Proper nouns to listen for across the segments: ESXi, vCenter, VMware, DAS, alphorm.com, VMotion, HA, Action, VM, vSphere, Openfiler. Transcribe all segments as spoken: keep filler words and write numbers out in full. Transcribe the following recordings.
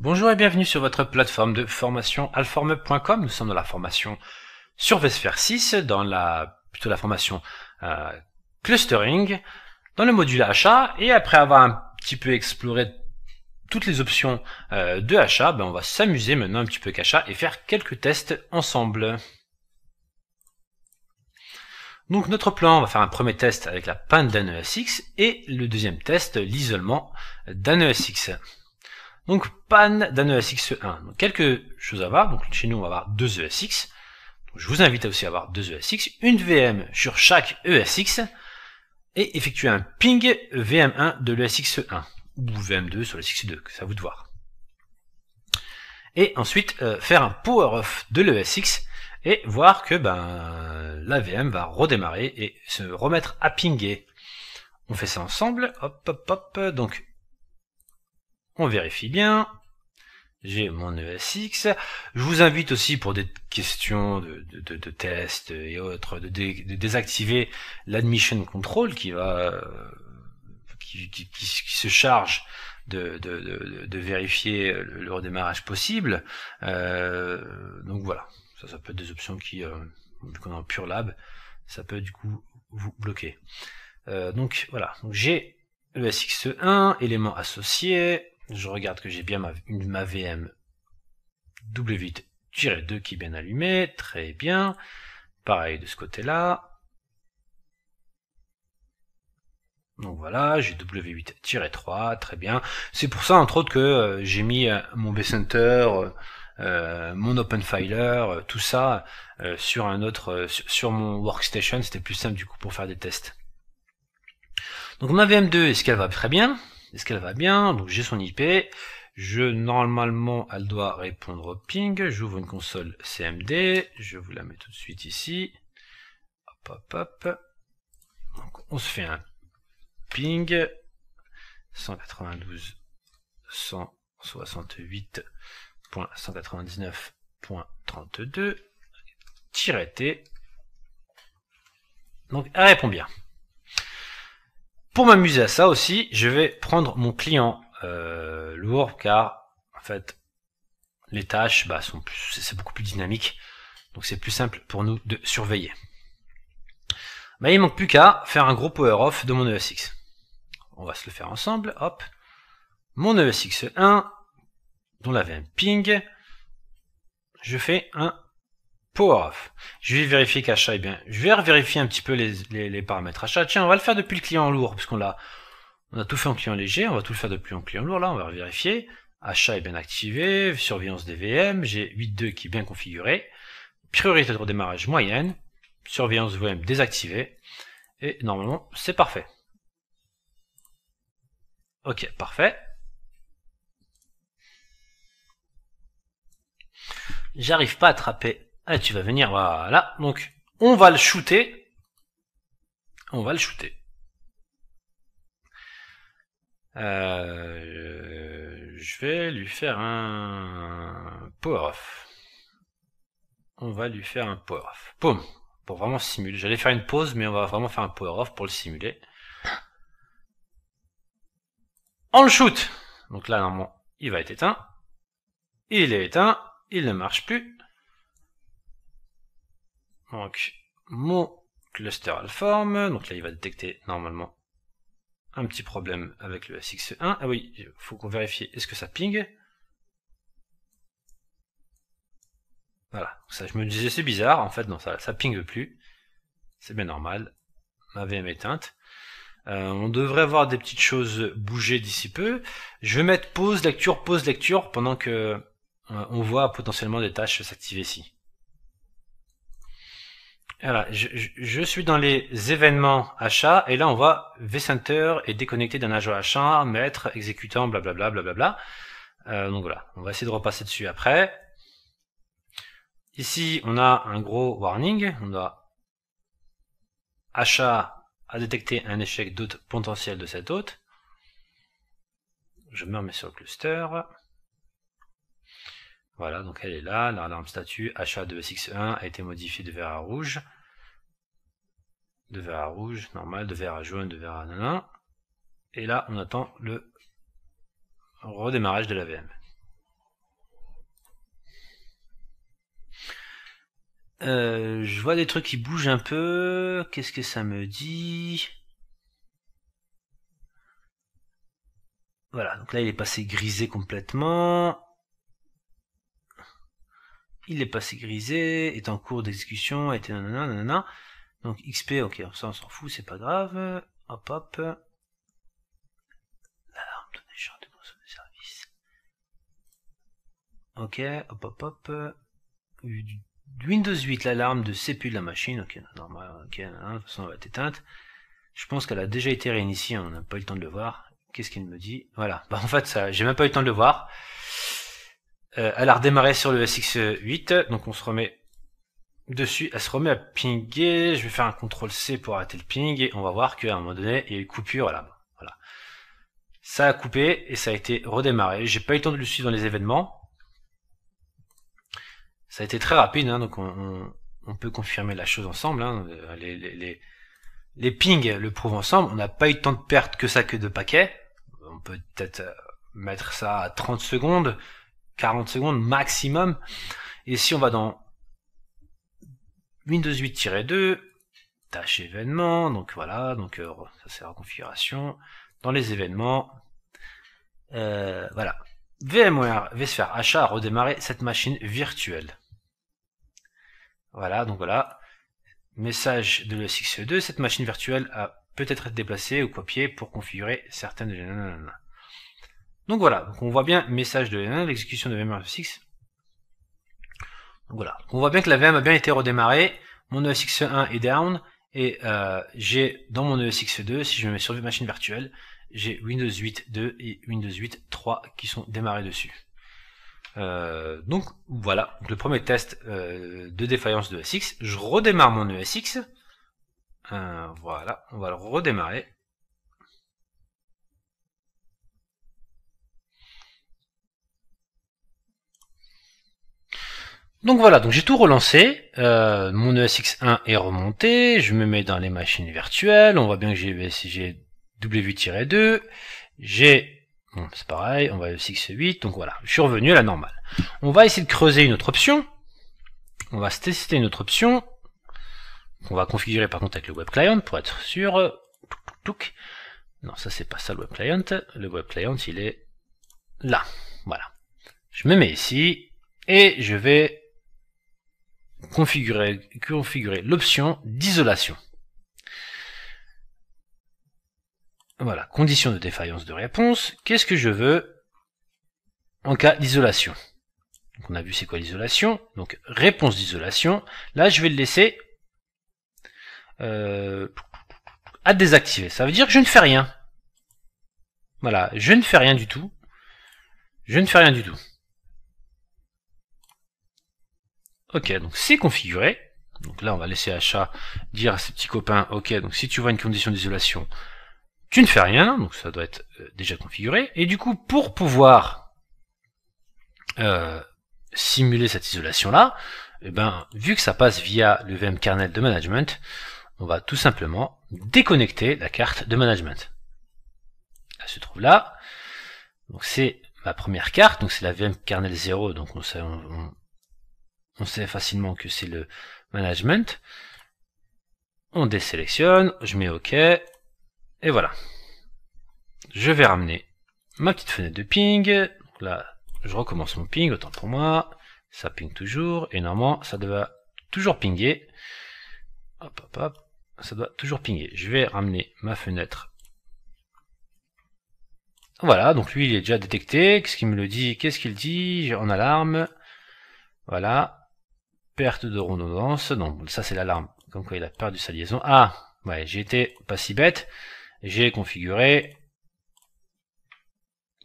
Bonjour et bienvenue sur votre plateforme de formation alphorm point com. Nous sommes dans la formation sur vSphere six, dans la, plutôt la formation euh, clustering, dans le module H A. Et après avoir un petit peu exploré toutes les options euh, de H A, ben on va s'amuser maintenant un petit peu avec H A et faire quelques tests ensemble. Donc notre plan, on va faire un premier test avec la panne d'un E S X et le deuxième test, l'isolement d'un E S X. Donc panne d'un E S X un. Donc, quelques choses à voir. Donc chez nous on va avoir deux E S X. Donc, je vous invite à aussi avoir deux E S X, une V M sur chaque E S X et effectuer un ping V M un de l'E S X un ou V M deux sur l'E S X deux, c'est à vous de voir. Et ensuite euh, faire un power off de l'E S X et voir que ben la V M va redémarrer et se remettre à pinguer. On fait ça ensemble. Hop hop hop. Donc on vérifie bien, j'ai mon E S X, je vous invite aussi pour des questions de, de, de, de tests et autres, de, dé, de désactiver l'admission control qui va qui, qui, qui, qui se charge de, de, de, de vérifier le, le redémarrage possible, euh, donc voilà, ça, ça peut être des options qui, euh, vu qu'on est en pure lab, ça peut du coup vous bloquer. Euh, donc voilà, donc j'ai E S X un, élément associé. Je regarde que j'ai bien ma, ma V M W huit tiret deux qui est bien allumée. Très bien. Pareil de ce côté-là. Donc voilà, j'ai W huit tiret trois. Très bien. C'est pour ça, entre autres, que euh, j'ai mis euh, mon vCenter, euh, mon Openfiler, euh, tout ça euh, sur un autre, euh, sur, sur mon workstation. C'était plus simple, du coup, pour faire des tests. Donc ma V M deux, est-ce qu'elle va très bien ? Est-ce qu'elle va bien? Donc j'ai son I P, je normalement elle doit répondre au ping, j'ouvre une console C M D, je vous la mets tout de suite ici, hop hop hop, donc on se fait un ping, cent quatre-vingt-douze point cent soixante-huit point cent quatre-vingt-dix-neuf point trente-deux tiret T, donc elle répond bien. Pour m'amuser à ça aussi, je vais prendre mon client euh, lourd, car en fait les tâches bah, sont c'est beaucoup plus dynamique, donc c'est plus simple pour nous de surveiller. Bah, il manque plus qu'à faire un gros power off de mon E S X. On va se le faire ensemble. Hop, mon E S X un dont la V M ping, je fais un power off. Je vais vérifier qu'H A est bien. Je vais vérifier un petit peu les, les, les paramètres H A. Tiens, on va le faire depuis le client lourd, parce qu'on l'a, on a tout fait en client léger. On va tout le faire depuis en client lourd. Là, on va vérifier. H A est bien activé. Surveillance des V M. J'ai huit point deux qui est bien configuré. Priorité de redémarrage moyenne. Surveillance V M désactivée. Et normalement, c'est parfait. Ok, parfait. J'arrive pas à attraper. Ah, tu vas venir, voilà. Donc, on va le shooter. On va le shooter. Euh, je vais lui faire un power-off. On va lui faire un power-off. Poum. Pour vraiment simuler. J'allais faire une pause, mais on va vraiment faire un power-off pour le simuler. On le shoot. Donc là, normalement, il va être éteint. Il est éteint. Il ne marche plus. Donc, mon cluster alphorm, donc là il va détecter normalement un petit problème avec le E S X un. Ah oui, il faut qu'on vérifie, est-ce que ça ping? Voilà, ça je me disais c'est bizarre, en fait non, ça ça pingue plus, c'est bien normal, ma V M est éteinte. Euh, on devrait voir des petites choses bouger d'ici peu. Je vais mettre pause, lecture, pause, lecture, pendant que euh, on voit potentiellement des tâches s'activer ici. Voilà, je, je, je suis dans les événements H A, et là on voit vCenter est déconnecté d'un agent H A, maître, exécutant, blablabla, blablabla. Euh, donc voilà, on va essayer de repasser dessus après. Ici, on a un gros warning, on doit H A a détecté un échec d'hôte potentiel de cet hôte. Je me remets sur le cluster. Voilà, donc elle est là, l'alarme statut H A de E S X un a été modifiée de vert à rouge, de vert à rouge, normal, de vert à jaune, de vert à nanin, et là on attend le redémarrage de la V M. Euh, je vois des trucs qui bougent un peu. Qu'est-ce que ça me dit? Voilà, donc là il est passé grisé complètement. Il est passé grisé, est en cours d'exécution, et nanana, nanana. Donc X P, ok, ça on s'en fout, c'est pas grave. Hop hop. L'alarme de décharge de console de service. Ok, hop hop hop. Windows huit, l'alarme de C P U de la machine. Ok, normal, ok, nanana, de toute façon elle va être éteinte. Je pense qu'elle a déjà été réinitiée, on n'a pas eu le temps de le voir. Qu'est-ce qu'il me dit? Voilà. Bah, en fait, ça, j'ai même pas eu le temps de le voir. Euh, elle a redémarré sur le E S X i huit. Donc, on se remet dessus. Elle se remet à pinguer. Je vais faire un contrôle C pour arrêter le ping. Et on va voir qu'à un moment donné, il y a eu coupure là-bas. Voilà. Ça a coupé et ça a été redémarré. J'ai pas eu le temps de le suivre dans les événements. Ça a été très rapide, hein, donc on, on, on peut confirmer la chose ensemble, hein. Les, les, les, les pings le prouvent ensemble. On n'a pas eu de temps de perte que ça que de paquets. On peut peut-être mettre ça à trente secondes, quarante secondes maximum. Et si on va dans Windows huit tiret deux, tâche événements, donc voilà, donc ça c'est la configuration. Dans les événements, euh, voilà. VMware vSphere H A a redémarré cette machine virtuelle. Voilà, donc voilà. Message de l'E S X i deux, cette machine virtuelle a peut-être être déplacée ou copiée pour configurer certaines de... Donc voilà, donc on voit bien message de l'exécution de V M E S X. Donc voilà, on voit bien que la V M a bien été redémarrée, mon E S X i un est down, et euh, j'ai dans mon E S X i deux, si je me mets sur machine virtuelle, j'ai Windows huit point deux et Windows huit point trois qui sont démarrés dessus. Euh, donc voilà, donc, le premier test euh, de défaillance de E S X, je redémarre mon E S X, euh, voilà, on va le redémarrer, donc voilà, donc j'ai tout relancé, euh, mon E S X i un est remonté, je me mets dans les machines virtuelles, on voit bien que j'ai W huit tiret deux, j'ai... Bon, c'est pareil, on va E S X i huit, donc voilà, je suis revenu à la normale. On va essayer de creuser une autre option, on va tester une autre option, qu'on va configurer par contre avec le web client pour être sûr. Non, ça c'est pas ça le web client, le web client il est là, voilà. Je me mets ici, et je vais configurer, configurer l'option d'isolation. Voilà, condition de défaillance de réponse. Qu'est-ce que je veux en cas d'isolation? On a vu c'est quoi l'isolation. Donc réponse d'isolation. Là, je vais le laisser euh, à désactiver. Ça veut dire que je ne fais rien. Voilà, je ne fais rien du tout. Je ne fais rien du tout. Ok, donc c'est configuré. Donc là, on va laisser H A dire à ses petits copains, ok, donc si tu vois une condition d'isolation, tu ne fais rien, donc ça doit être déjà configuré. Et du coup, pour pouvoir euh, simuler cette isolation-là, eh ben, vu que ça passe via le V M kernel de management, on va tout simplement déconnecter la carte de management. Elle se trouve là. Donc c'est ma première carte, donc c'est la V M kernel zéro, donc on sait, on, on, on sait facilement que c'est le management. On désélectionne, je mets OK. Et voilà, je vais ramener ma petite fenêtre de ping, donc là je recommence mon ping, autant pour moi, ça ping toujours, et normalement ça doit toujours pinguer, hop hop hop, ça doit toujours pinguer, je vais ramener ma fenêtre, voilà, donc lui il est déjà détecté, qu'est-ce qu'il me le dit, qu'est-ce qu'il dit, en alarme, voilà, perte de redondance, donc ça c'est l'alarme, comme quoi il a perdu sa liaison, ah, ouais, j'ai été pas si bête, j'ai configuré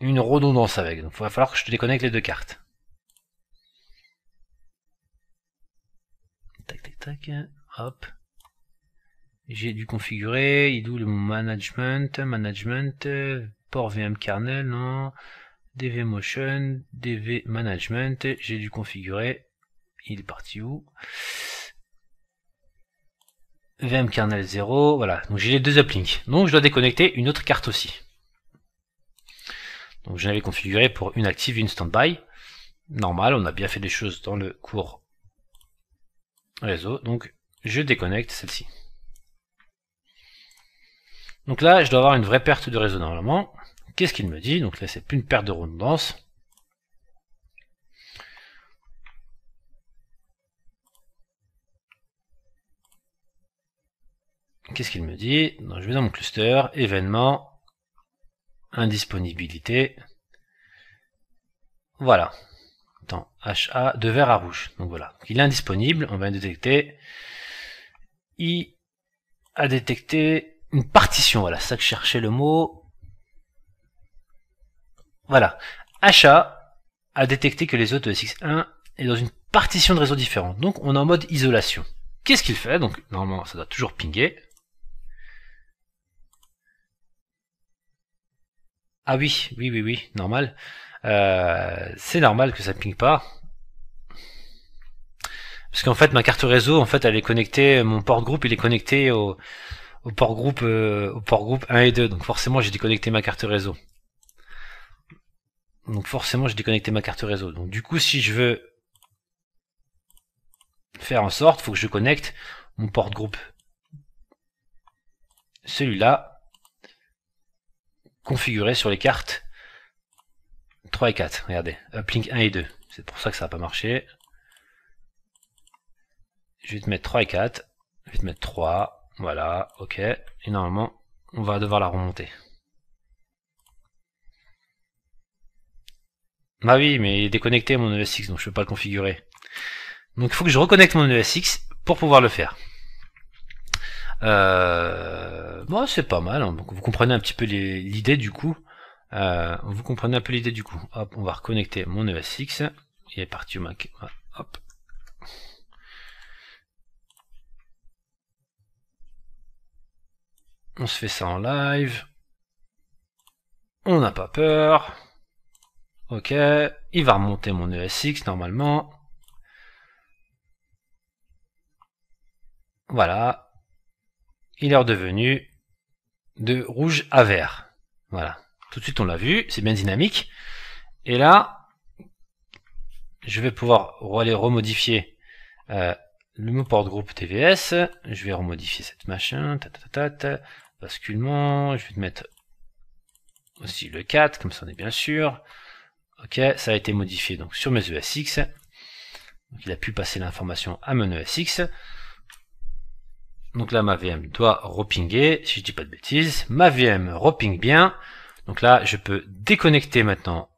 une redondance avec. Donc il va falloir que je te déconnecte les deux cartes. Tac, tac, tac. Hop. J'ai dû configurer. Il est où le management? Management. Port V M kernel. Non. DVMotion. D V management. J'ai dû configurer. Il est parti où? V M kernel zéro, voilà, donc j'ai les deux uplinks, donc je dois déconnecter une autre carte aussi. Donc je l'avais configuré pour une active et une standby, normal, on a bien fait des choses dans le cours réseau, donc je déconnecte celle-ci. Donc là, je dois avoir une vraie perte de réseau normalement. Qu'est-ce qu'il me dit? Donc là, c'est plus une perte de redondance. Qu'est-ce qu'il me dit? Donc, je vais dans mon cluster, événement, indisponibilité. Voilà. Attends, H A de vert à rouge. Donc voilà. Donc, il est indisponible. On va détecter. Il a détecté une partition. Voilà, c'est ça que je cherchais le mot. Voilà. H A a détecté que les hôtes de E S X un est dans une partition de réseau différente. Donc on est en mode isolation. Qu'est-ce qu'il fait? Donc normalement, ça doit toujours pinguer. Ah oui, oui, oui, oui, normal. Euh, c'est normal que ça pingue pas. Parce qu'en fait, ma carte réseau, en fait, elle est connectée, mon port groupe, il est connecté au, au port groupe, euh, au port groupe un et deux. Donc forcément, j'ai déconnecté ma carte réseau. Donc forcément, j'ai déconnecté ma carte réseau. Donc du coup, si je veux faire en sorte, faut que je connecte mon port groupe, celui-là, configuré sur les cartes trois et quatre. Regardez, uplink un et deux. C'est pour ça que ça n'a pas marché. Je vais te mettre trois et quatre. Je vais te mettre trois. Voilà, ok. Et normalement, on va devoir la remonter. Bah oui, mais il est déconnecté mon E S X, donc je ne peux pas le configurer. Donc il faut que je reconnecte mon E S X pour pouvoir le faire. Euh... Bon, c'est pas mal, hein. Donc, vous comprenez un petit peu l'idée du coup. Euh, vous comprenez un peu l'idée du coup. Hop, on va reconnecter mon E S X. Il est parti au Mac. Hop. On se fait ça en live. On n'a pas peur. Ok, il va remonter mon E S X normalement. Voilà, il est redevenu de rouge à vert. Voilà, tout de suite on l'a vu, c'est bien dynamique. Et là, je vais pouvoir aller remodifier euh, le mot port groupe T V S. Je vais remodifier cette machin, tatatat, basculement. Je vais te mettre aussi le quatre, comme ça on est bien sûr. Ok, ça a été modifié donc sur mes E S X. Donc, il a pu passer l'information à mon E S X. Donc là, ma V M doit repinguer, si je dis pas de bêtises. Ma V M repingue bien. Donc là, je peux déconnecter maintenant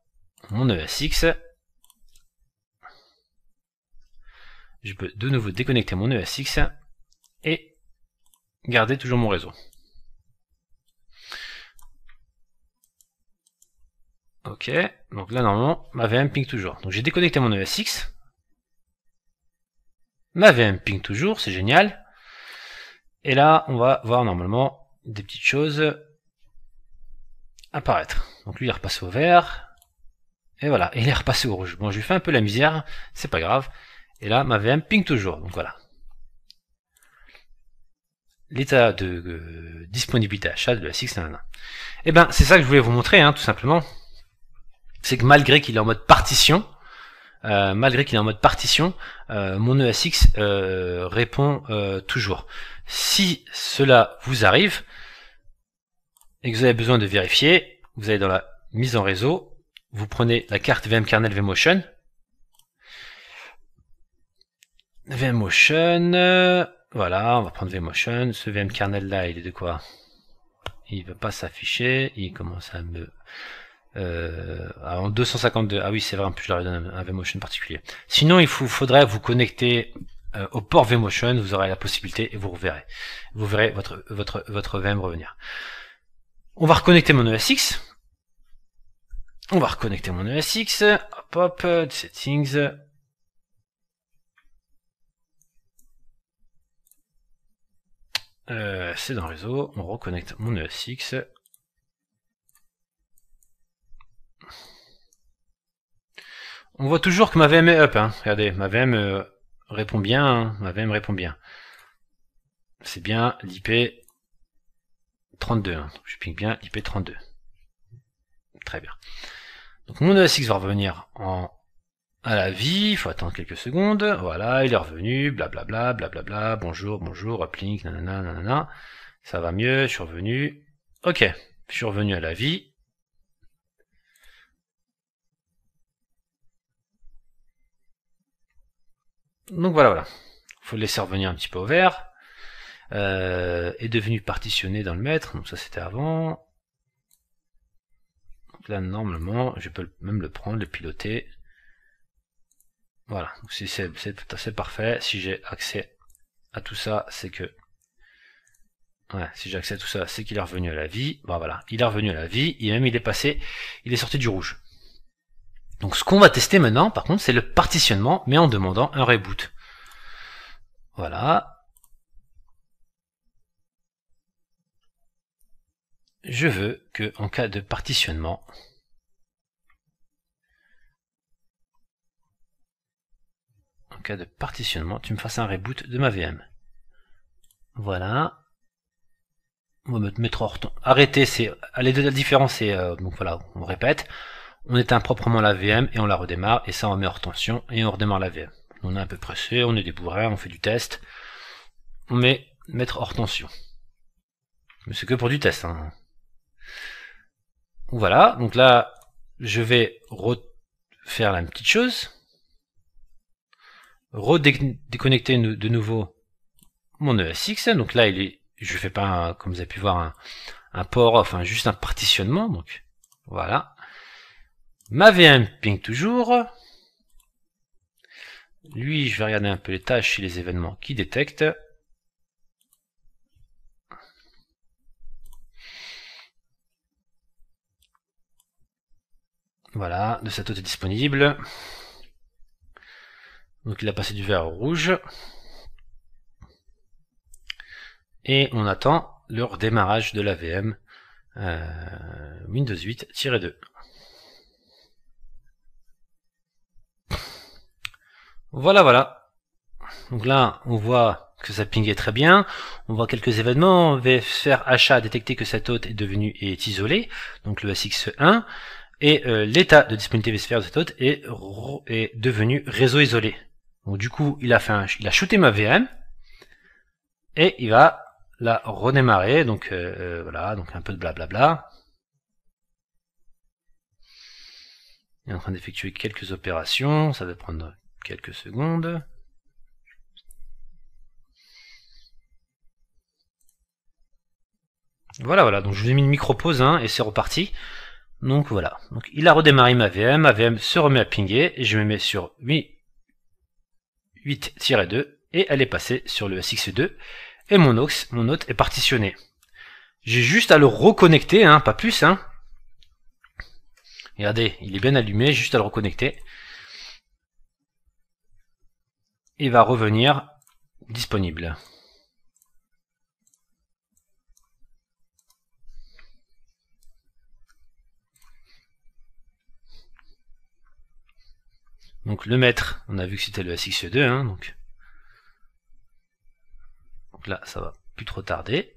mon E S X. Je peux de nouveau déconnecter mon E S X et garder toujours mon réseau. Ok, donc là normalement ma V M ping toujours. Donc j'ai déconnecté mon E S X. Ma V M ping toujours, c'est génial. Et là on va voir normalement des petites choses apparaître. Donc lui il est repassé au vert. Et voilà, et il est repassé au rouge. Bon, je lui fais un peu la misère, c'est pas grave. Et là ma V M ping toujours. Donc voilà. L'état de euh, disponibilité achat de l'E S X. Et ben c'est ça que je voulais vous montrer, hein, tout simplement. C'est que malgré qu'il est en mode partition, euh, malgré qu'il est en mode partition, euh, mon E S X euh, répond euh, toujours. Si cela vous arrive et que vous avez besoin de vérifier, vous allez dans la mise en réseau, vous prenez la carte V M kernel VMotion, VMotion, euh, voilà, on va prendre VMotion. Ce V M kernel là, il est de quoi? Il ne veut pas s'afficher, il commence à me Euh, en deux cent cinquante-deux, ah oui c'est vrai, en plus je leur donne un VMotion particulier. Sinon il vous faudrait vous connecter euh, au port VMotion, vous aurez la possibilité et vous reverrez. Vous verrez votre, votre, votre V M revenir. On va reconnecter mon E S X. On va reconnecter mon E S X. Hop hop, settings. Euh, c'est dans le réseau, on reconnecte mon E S X. On voit toujours que ma V M est up, hein. Regardez, ma V M euh, répond bien, hein. Ma V M répond bien. C'est bien l'I P trente-deux, hein. Je ping bien l'I P trente-deux. Très bien. Donc mon E S X va revenir en à la vie, il faut attendre quelques secondes, voilà, il est revenu, blablabla, blablabla, bonjour, bonjour, uplink, nanana, nanana, ça va mieux, je suis revenu, ok, je suis revenu à la vie. Donc voilà, voilà, faut le laisser revenir un petit peu au vert, euh, est devenu partitionné dans le maître, donc ça c'était avant, donc là normalement je peux même le prendre, le piloter. Voilà, si c'est parfait, si j'ai accès à tout ça, c'est que... Ouais, si j'ai accès à tout ça, c'est qu'il est revenu à la vie. Bon, voilà, il est revenu à la vie, et même il est passé, il est sorti du rouge. Donc ce qu'on va tester maintenant, par contre, c'est le partitionnement, mais en demandant un reboot. Voilà. Je veux que, en cas de partitionnement... En cas de partitionnement, tu me fasses un reboot de ma V M. Voilà. On va me mettre hors temps. Arrêter, c'est. Les deux différences, c'est. Euh, donc voilà, on répète. On éteint proprement la V M et on la redémarre. Et ça, on met hors tension et on redémarre la V M. On est un peu pressé, on est des bourrins, on fait du test. On met mettre hors tension. Mais c'est que pour du test. Hein. Voilà. Donc là, je vais refaire la petite chose. Redéconnecter de nouveau mon E S X. Donc là, il est, je ne fais pas, un, comme vous avez pu voir, un, un port off, enfin, juste un partitionnement. Donc voilà. Ma V M ping toujours. Lui, je vais regarder un peu les tâches et les événements qu'il détecte. Voilà, de cette auto disponible. Donc il a passé du vert au rouge. Et on attend le redémarrage de la V M euh, Windows huit tiret deux. Voilà, voilà. Donc là, on voit que ça pingait très bien. On voit quelques événements. vSphere H A a détecté que cette hôte est devenue et est isolée. Donc le E S X i un. Et euh, l'état de disponibilité vSphere de cette hôte est, est devenu réseau isolé. Donc du coup, il a fait un, il a shooté ma V M et il va la redémarrer. Donc euh, voilà, donc un peu de blablabla. Il est en train d'effectuer quelques opérations. Ça va prendre quelques secondes. Voilà, voilà. Donc je vous ai mis une micro pause hein, et c'est reparti. Donc voilà. Donc il a redémarré ma V M. Ma V M se remet à pinguer et je me mets sur huit tiret deux. Et elle est passée sur le E S X i deux et mon hôte mon hôte est partitionné. J'ai juste à le reconnecter, hein, pas plus. Hein. Regardez, il est bien allumé, juste à le reconnecter. Il va revenir disponible. Donc le maître, on a vu que c'était le E S X i deux, hein, donc... Là, ça va plus trop tarder.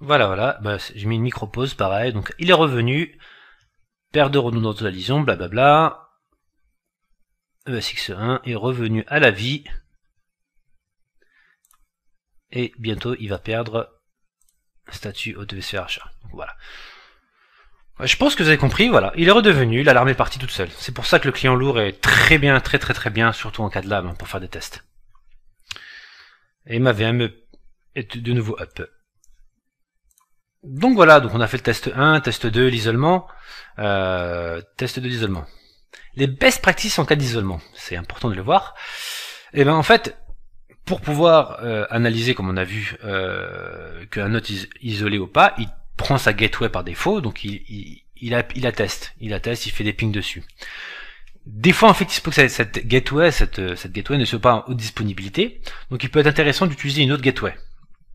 Voilà, voilà. Bah, j'ai mis une micro-pause, pareil. Donc, il est revenu. Paire de redondantalisions, blablabla. E S X i un est revenu à la vie. Et bientôt, il va perdre statut auto-vSphere H A. Voilà. Je pense que vous avez compris, voilà, il est redevenu, l'alarme est partie toute seule. C'est pour ça que le client lourd est très bien, très très très bien, surtout en cas de lame, pour faire des tests. Et ma V M est de nouveau up. Donc voilà, donc on a fait le test un, test deux, l'isolement, euh, test deux, l'isolement. Les best practices en cas d'isolement, c'est important de le voir. Et bien en fait, pour pouvoir euh, analyser, comme on a vu, euh, qu'un hôte is isolé ou pas, il prend sa gateway par défaut, donc il, il, il, a, il atteste, il atteste, il fait des pings dessus. Des fois, en fait, il se peut que cette gateway, cette, cette gateway ne soit pas en haute disponibilité, donc il peut être intéressant d'utiliser une autre gateway.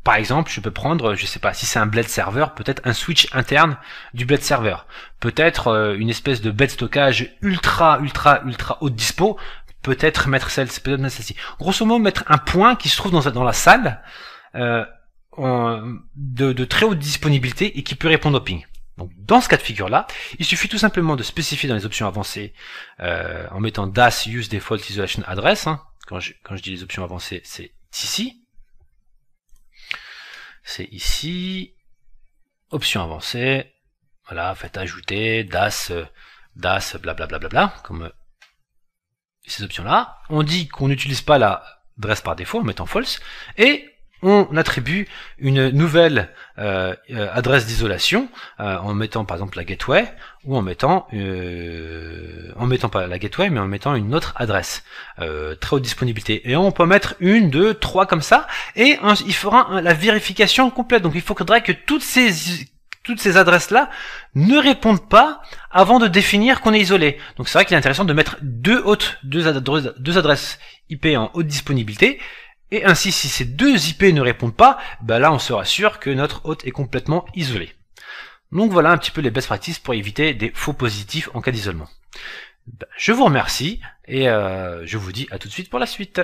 Par exemple, je peux prendre, je sais pas, si c'est un blade server, peut-être un switch interne du blade server, peut-être une espèce de blade stockage ultra, ultra, ultra haute dispo, peut-être mettre celle-ci, peut-être mettre celle-ci. Grosso modo, mettre un point qui se trouve dans, dans la salle, euh, de, de très haute disponibilité et qui peut répondre au ping. Donc dans ce cas de figure-là, il suffit tout simplement de spécifier dans les options avancées euh, en mettant D A S Use Default Isolation Address. Hein. Quand, je, quand je dis les options avancées, c'est ici. C'est ici. Options avancées. Voilà, faites ajouter D A S, D A S, blablabla, bla bla bla, comme ces options-là. On dit qu'on n'utilise pas l'adresse par défaut en mettant false. Et on attribue une nouvelle euh, adresse d'isolation euh, en mettant par exemple la gateway ou en mettant euh, en mettant pas la gateway mais en mettant une autre adresse euh, très haute disponibilité, et on peut mettre une, deux, trois comme ça, et un, il fera un, la vérification complète. Donc il faudrait que toutes ces toutes ces adresses là ne répondent pas avant de définir qu'on est isolé. Donc c'est vrai qu'il est intéressant de mettre deux hautes deux adresses, deux adresses I P en haute disponibilité. Et ainsi, si ces deux I P ne répondent pas, ben là on sera sûr que notre hôte est complètement isolé. Donc voilà un petit peu les best practices pour éviter des faux positifs en cas d'isolement. Ben, je vous remercie et euh, je vous dis à tout de suite pour la suite.